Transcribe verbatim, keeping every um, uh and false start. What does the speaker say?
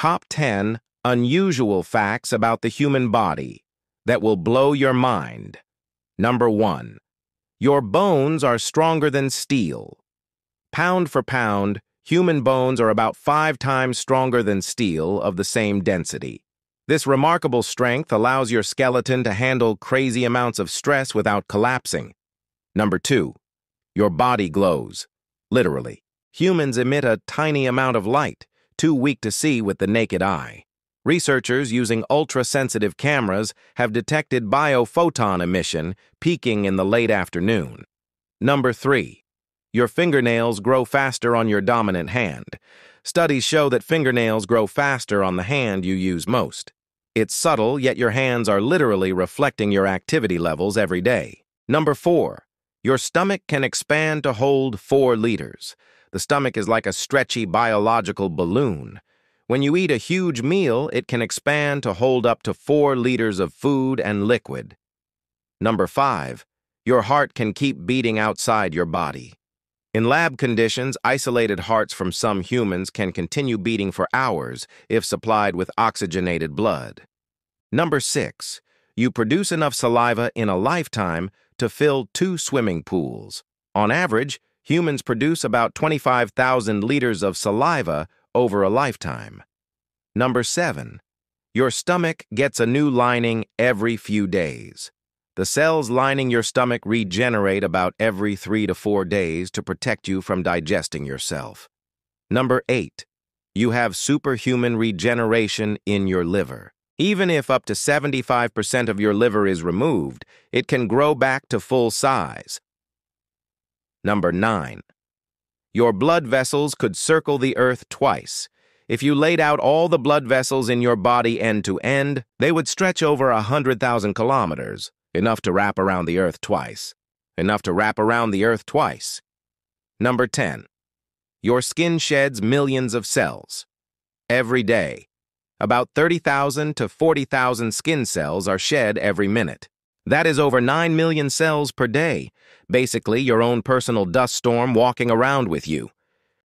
Top ten Unusual Facts About the Human Body That Will Blow Your Mind. Number one. Your bones are stronger than steel. Pound for pound, human bones are about five times stronger than steel of the same density. This remarkable strength allows your skeleton to handle crazy amounts of stress without collapsing. Number two. Your body glows. Literally. Humans emit a tiny amount of light, too weak to see with the naked eye. Researchers using ultra-sensitive cameras have detected biophoton emission peaking in the late afternoon. Number three. Your fingernails grow faster on your dominant hand. Studies show that fingernails grow faster on the hand you use most. It's subtle, yet your hands are literally reflecting your activity levels every day. Number four. Your stomach can expand to hold four liters. The stomach is like a stretchy biological balloon. When you eat a huge meal, it can expand to hold up to four liters of food and liquid. Number five, your heart can keep beating outside your body. In lab conditions, isolated hearts from some humans can continue beating for hours if supplied with oxygenated blood. Number six, you produce enough saliva in a lifetime to fill two swimming pools. On average, humans produce about twenty-five thousand liters of saliva over a lifetime. Number seven, your stomach gets a new lining every few days. The cells lining your stomach regenerate about every three to four days to protect you from digesting yourself. Number eight, you have superhuman regeneration in your liver. Even if up to seventy-five percent of your liver is removed, it can grow back to full size. Number nine. Your blood vessels could circle the earth twice. If you laid out all the blood vessels in your body end to end, they would stretch over one hundred thousand kilometers, enough to wrap around the earth twice. Enough to wrap around the earth twice. Number ten. Your skin sheds millions of cells. Every day, about thirty thousand to forty thousand skin cells are shed every minute. That is over nine million cells per day, basically your own personal dust storm walking around with you.